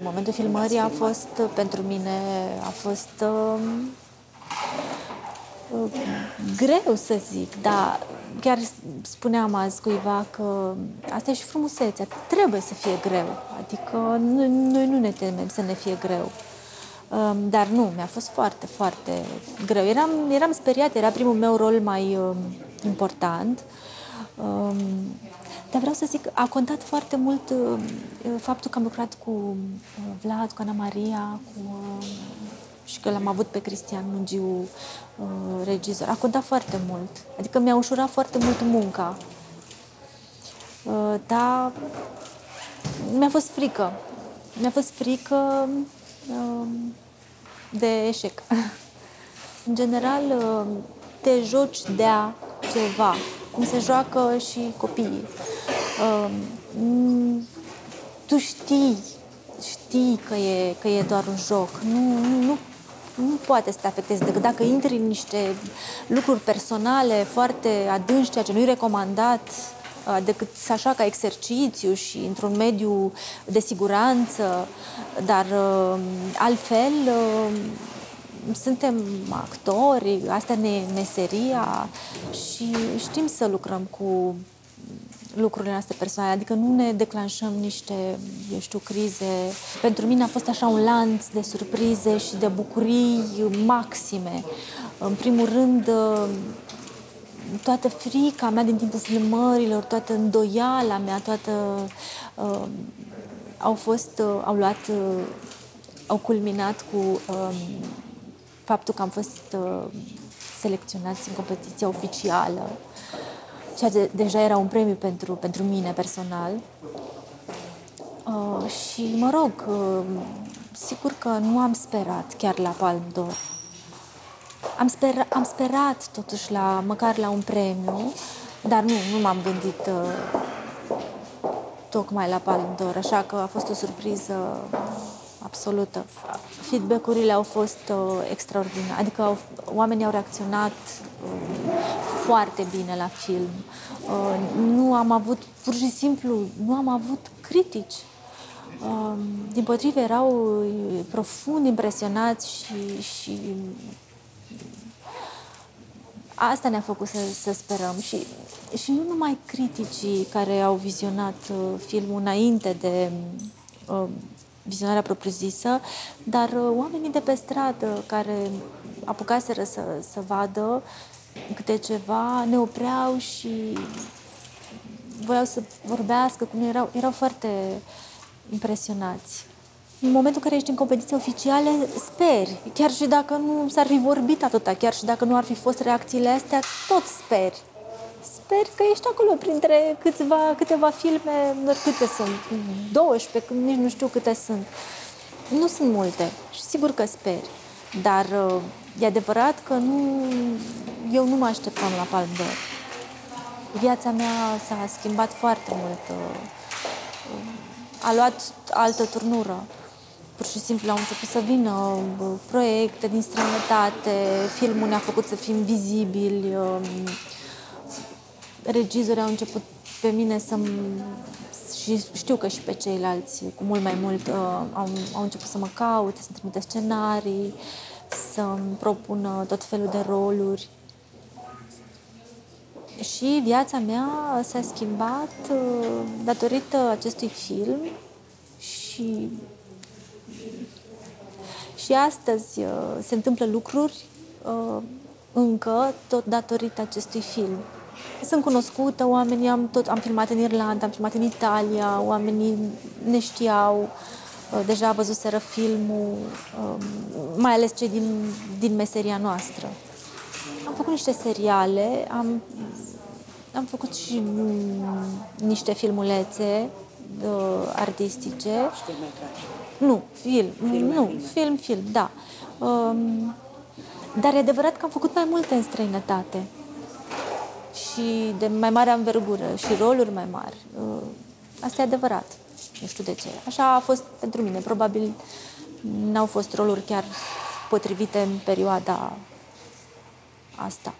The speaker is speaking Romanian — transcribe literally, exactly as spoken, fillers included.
În momentul filmării a fost, pentru mine, a fost uh, uh, greu să zic, dar chiar spuneam azi cuiva că asta e și frumusețea, trebuie să fie greu, adică noi, noi nu ne temem să ne fie greu, uh, dar nu, mi-a fost foarte, foarte greu. Eram, eram speriat, era primul meu rol mai uh, important. Uh, Dar vreau să zic, a contat foarte mult uh, faptul că am lucrat cu uh, Vlad, cu Ana Maria, cu, uh, și că l-am avut pe Cristian Mungiu, uh, regizor. A contat foarte mult. Adică mi-a ușurat foarte mult munca. Uh, dar mi-a fost frică. Mi-a fost frică uh, de eșec. În general, uh, te joci de-a ceva, cum se joacă și copiii. Uh, tu știi, știi că e, că e doar un joc. Nu, nu, nu poate să te afectezi decât dacă intri în niște lucruri personale foarte adânci, ceea ce nu-i recomandat, uh, decât așa ca exercițiu și într-un mediu de siguranță. Dar uh, altfel, uh, suntem actori, asta ne e meseria și știm să lucrăm cu lucrurile noastre personale, adică nu ne declanșăm niște, eu știu, crize. Pentru mine a fost așa un lanț de surprize și de bucurii maxime. În primul rând, toată frica mea din timpul filmărilor, toată îndoiala mea, toată uh, au fost, uh, au luat, uh, au culminat cu uh, faptul că am fost uh, selecționați în competiția oficială, ceea ce deja era un premiu pentru, pentru mine personal. Uh, și, mă rog, uh, sigur că nu am sperat chiar la Palme d'Or. Am, spera, am sperat totuși la, măcar la un premiu, dar nu, nu m-am gândit uh, tocmai la Palme d'Or, așa că a fost o surpriză absolută. Feedback-urile au fost uh, extraordinare, adică au, oamenii au reacționat uh, foarte bine la film. Uh, nu am avut, pur și simplu, nu am avut critici. Uh, Dimpotrivă, erau profund impresionați și, și asta ne-a făcut să, să sperăm. Și, și nu numai criticii care au vizionat uh, filmul înainte de uh, vizionarea propriu-zisă, dar oamenii de pe stradă care apucaseră să, să vadă câte ceva, ne opreau și voiau să vorbească cu noi, erau, erau foarte impresionați. În momentul în care ești în competiții oficiale, speri, chiar și dacă nu s-ar fi vorbit atâta, chiar și dacă nu ar fi fost reacțiile astea, tot speri. Sper că ești acolo printre câțiva, câteva filme, doar câte sunt, douăsprezece, nici nu știu câte sunt. Nu sunt multe și sigur că speri, dar e adevărat că nu, eu nu mă așteptam la Palme d'Or. Viața mea s-a schimbat foarte mult, a luat altă turnură. Pur și simplu au început să vină proiecte din străinătate, filmul ne-a făcut să fim vizibili, regizorii au început pe mine să și știu că și pe ceilalți, cu mult mai mult, uh, au, au început să mă caute, să-mi trimită scenarii, să-mi propună tot felul de roluri. Și viața mea s-a schimbat uh, datorită acestui film și, și astăzi uh, se întâmplă lucruri uh, încă tot datorită acestui film. Sunt cunoscută, oamenii am, tot, am filmat în Irlanda, am filmat în Italia, oamenii ne știau, deja văzuseră filmul, mai ales cei din, din meseria noastră. Am făcut niște seriale, am, am făcut și niște filmulețe artistice. Nu, film, film, nu, film, film, da. Dar e adevărat că am făcut mai multe în străinătate și de mai mare anvergură și roluri mai mari. Asta e adevărat. Nu știu de ce. Așa a fost pentru mine. Probabil n-au fost roluri chiar potrivite în perioada asta.